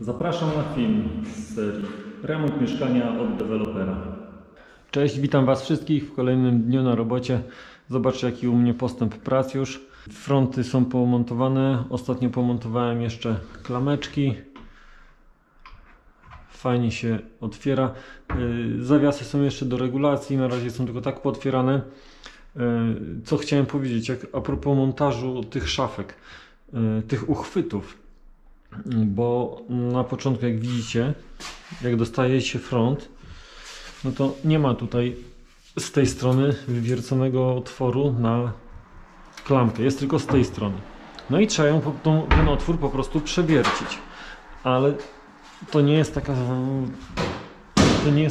Zapraszam na film z serii Remont mieszkania od dewelopera. Cześć, witam Was wszystkich w kolejnym dniu na robocie. Zobaczcie, jaki u mnie postęp prac już. Fronty są pomontowane. Ostatnio pomontowałem jeszcze klameczki. Fajnie się otwiera. Zawiasy są jeszcze do regulacji. Na razie są tylko tak pootwierane. Co chciałem powiedzieć, a propos montażu tych szafek, tych uchwytów. Bo na początku, jak widzicie, jak dostaje się front, no to nie ma tutaj z tej strony wywierconego otworu na klamkę, jest tylko z tej strony. No i trzeba ją, ten otwór po prostu przewiercić, ale to nie jest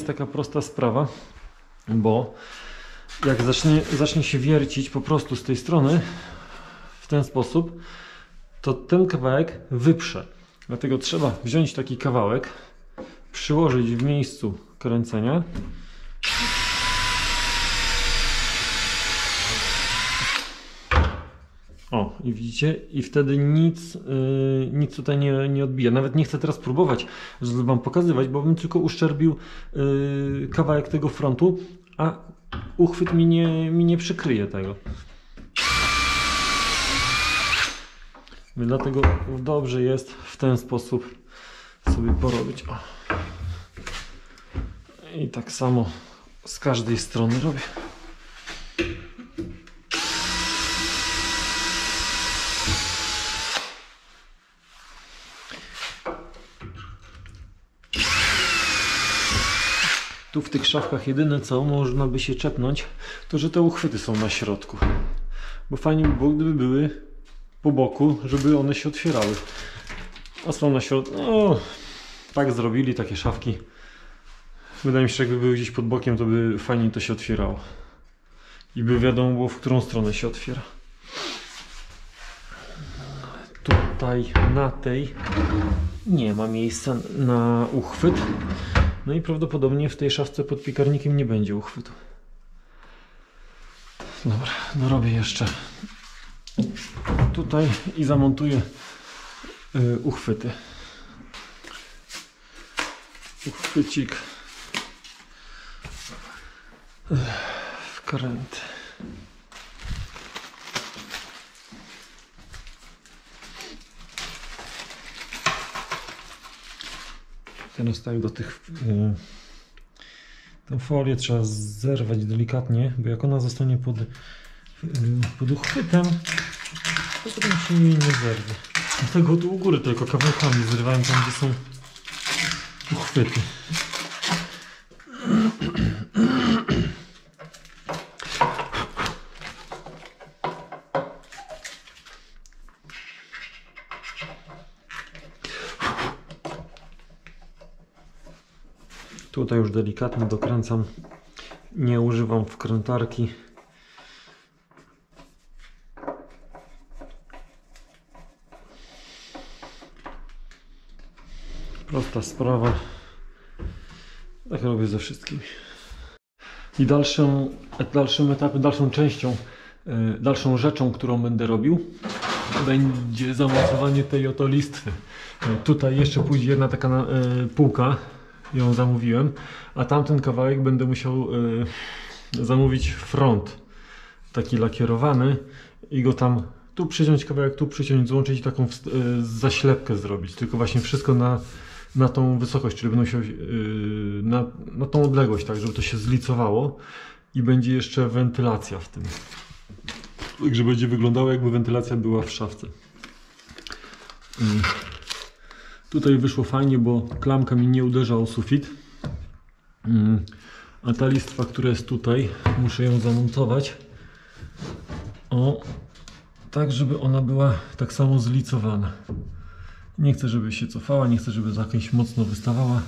taka prosta sprawa, bo jak zacznie się wiercić po prostu z tej strony w ten sposób, to ten kawałek wyprze. Dlatego trzeba wziąć taki kawałek, przyłożyć w miejscu kręcenia i widzicie, i wtedy nic tutaj nie odbija. Nawet nie chcę teraz próbować, żeby Wam pokazywać, bo bym tylko uszczerbił kawałek tego frontu, a uchwyt mi nie przykryje tego. Dlatego dobrze jest w ten sposób sobie porobić. I tak samo z każdej strony robię. Tu w tych szafkach jedyne, co można by się czepnąć, to że te uchwyty są na środku. Bo fajnie by było, gdyby były po boku, żeby one się otwierały, a są na środku. No, tak zrobili takie szafki. Wydaje mi się, że jakby były gdzieś pod bokiem, to by fajnie to się otwierało i by wiadomo było, w którą stronę się otwiera. Tutaj na tej nie ma miejsca na uchwyt, no i prawdopodobnie w tej szafce pod piekarnikiem nie będzie uchwytu. Dobra, dorobię jeszcze tutaj i zamontuję uchwyty. Uchwycik, wkręt. Teraz tak do tych tę folię trzeba zerwać delikatnie, bo jak ona zostanie pod uchwytem, to potem się jej nie zerwie. Dlatego tu u góry tylko kawałkami zrywałem tam, gdzie są uchwyty. Tutaj już delikatnie dokręcam. Nie używam wkrętarki. Prosta sprawa, tak robię ze wszystkimi. I dalszą częścią, dalszą rzeczą, którą będę robił, będzie zamocowanie tej oto listwy. Tutaj jeszcze pójdzie jedna taka półka, ją zamówiłem, a tamten kawałek będę musiał zamówić front, taki lakierowany, i go tam tu przyciąć kawałek, tu przyciąć, złączyć i taką zaślepkę zrobić, tylko właśnie wszystko na tą wysokość, czyli będą się na tą odległość, tak żeby to się zlicowało, i będzie jeszcze wentylacja w tym. Także będzie wyglądało, jakby wentylacja była w szafce. Tutaj wyszło fajnie, bo klamka mi nie uderza o sufit. A ta listwa, która jest tutaj, muszę ją zamontować. Tak, żeby ona była tak samo zlicowana. Nie chcę, żeby się cofała, nie chcę, żeby za jakieś mocno wystawała.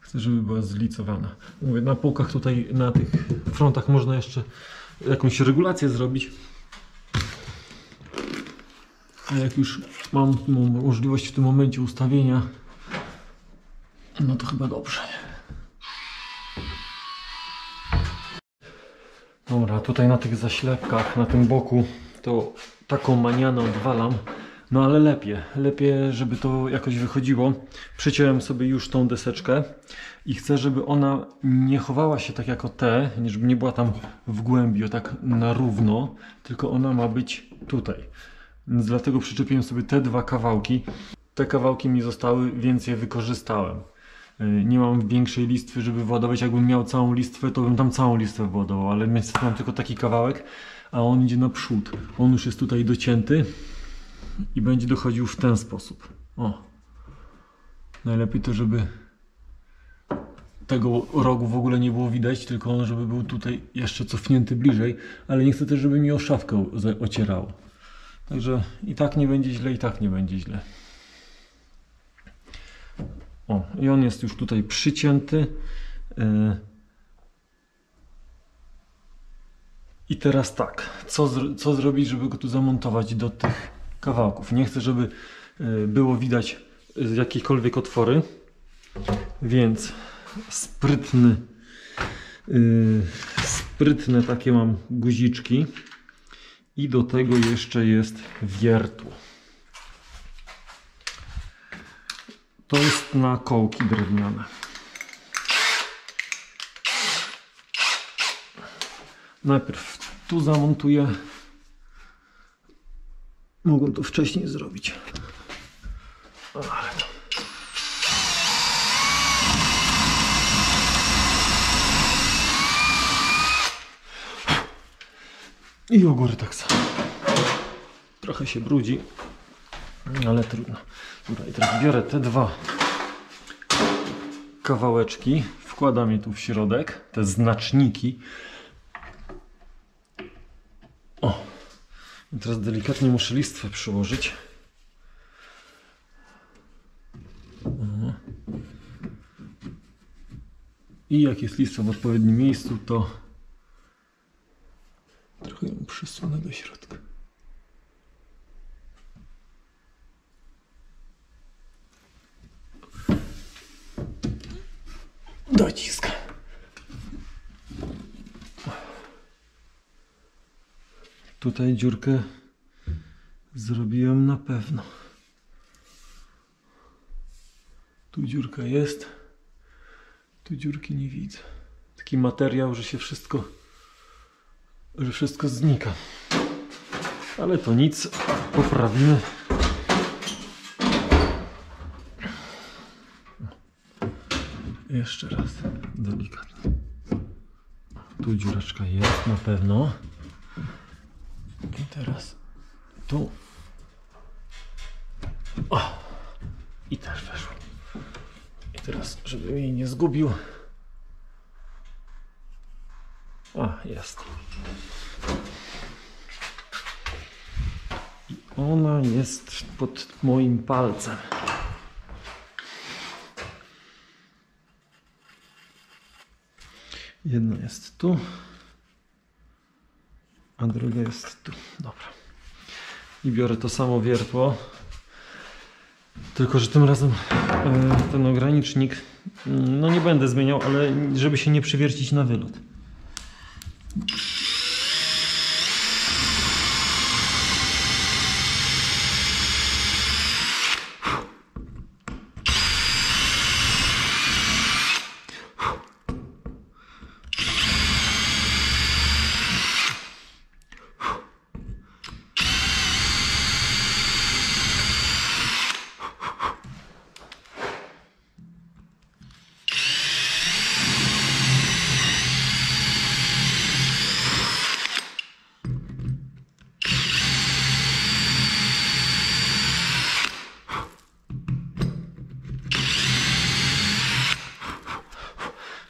Chcę, żeby była zlicowana. Mówię, na półkach tutaj, na tych frontach można jeszcze jakąś regulację zrobić. A jak już mam możliwość w tym momencie ustawienia, no to chyba dobrze. Dobra, tutaj na tych zaślepkach, na tym boku, to taką manianę odwalam, No ale lepiej, żeby to jakoś wychodziło. Przyciąłem sobie już tą deseczkę i chcę, żeby ona nie chowała się tak jako te, żeby nie była tam w głębi, o tak na równo, tylko ona ma być tutaj. Więc dlatego przyczepiłem sobie te dwa kawałki. Te kawałki mi zostały, więc je wykorzystałem. Nie mam większej listwy, żeby władować. Jakbym miał całą listwę, to bym tam całą listwę władował, ale niestety mam tylko taki kawałek, a on idzie naprzód. On już jest tutaj docięty i będzie dochodził w ten sposób. O, najlepiej to, żeby tego rogu w ogóle nie było widać, tylko on, żeby był tutaj jeszcze cofnięty bliżej, ale nie chcę też, żeby mi o szafkę ocierało. Także i tak nie będzie źle, i tak nie będzie źle. O, i on jest już tutaj przycięty. I teraz tak, co zrobić, żeby go tu zamontować do tych kawałków? Nie chcę, żeby było widać jakiekolwiek otwory, więc sprytne takie mam guziczki i do tego jeszcze jest wiertło. To jest na kołki drewniane. Najpierw tu zamontuję. Mogłem to wcześniej zrobić. Ale... I u góry tak samo. Trochę się brudzi. Ale trudno. Dobra, i teraz biorę te dwa kawałeczki, wkładam je tu w środek, te znaczniki. O, i teraz delikatnie muszę listwę przyłożyć. I jak jest listwa w odpowiednim miejscu, to trochę ją przesunę do środka. Dociskam. Tutaj dziurkę zrobiłem na pewno. Tu dziurka jest. Tu dziurki nie widzę. Taki materiał, że się wszystko znika. Ale to nic, poprawimy. Jeszcze raz, delikatnie. Tu dziureczka jest na pewno. I teraz tu. O! I też weszło. I teraz, żebym jej nie zgubił. O, jest. I ona jest pod moim palcem. Jedna jest tu, a druga jest tu. Dobra. I biorę to samo wiertło, tylko że tym razem ten ogranicznik, no nie będę zmieniał, ale żeby się nie przywiercić na wylot.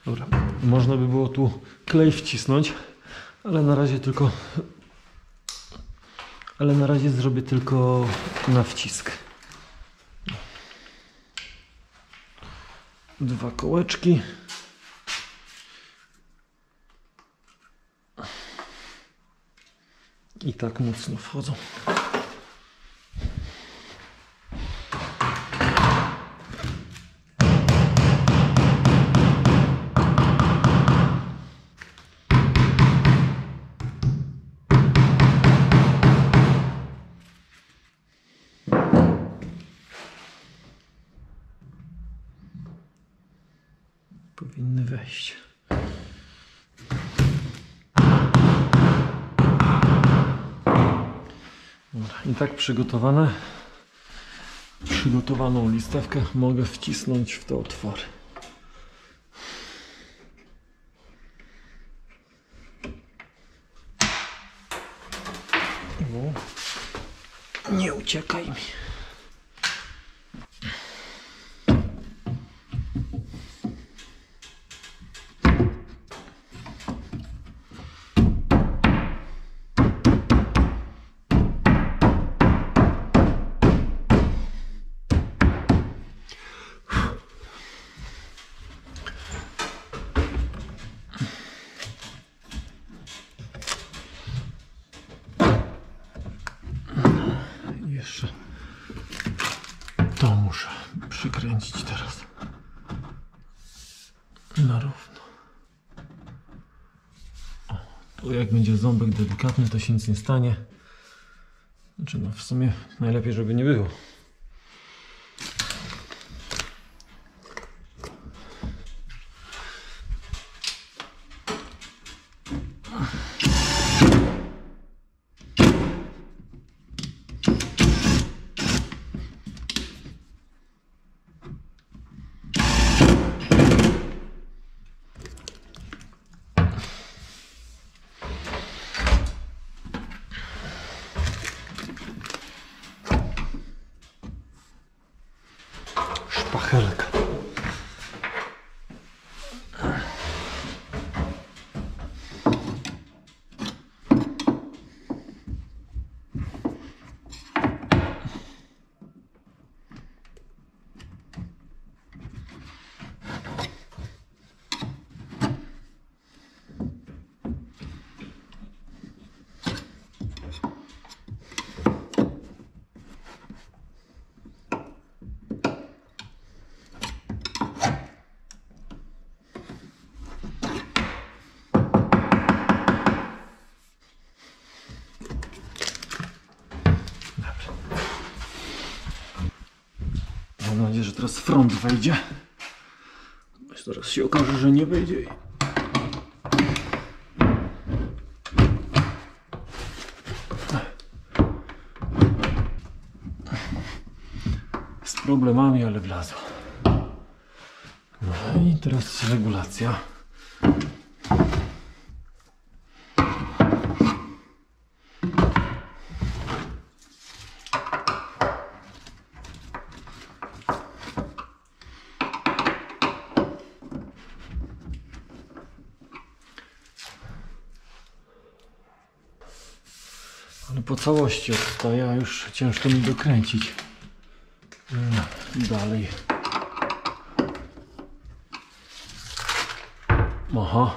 Dobra, można by było tu klej wcisnąć, ale na razie tylko, zrobię tylko na wcisk. Dwa kołeczki. I tak mocno wchodzą. powinny wejść. Dobra, i tak przygotowane. Przygotowaną listewkę mogę wcisnąć w te otwory. Nie uciekaj mi. To muszę przykręcić teraz na równo. O, tu jak będzie ząbek delikatny, to się nic nie stanie. Znaczy, no w sumie najlepiej, żeby nie było. Szpachelka. Mam nadzieję, że teraz front wejdzie. Teraz się okaże, że nie wejdzie. Z problemami, ale wlazło. No i teraz regulacja. Ale po całości odstaje, a już ciężko mi dokręcić dalej. Aha.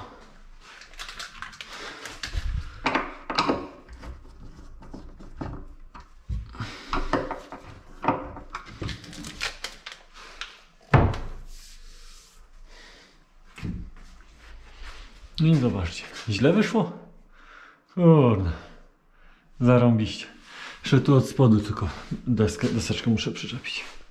I zobaczcie, źle wyszło? Kurde. Zarąbiście. Jeszcze tu od spodu tylko deseczkę muszę przyczepić.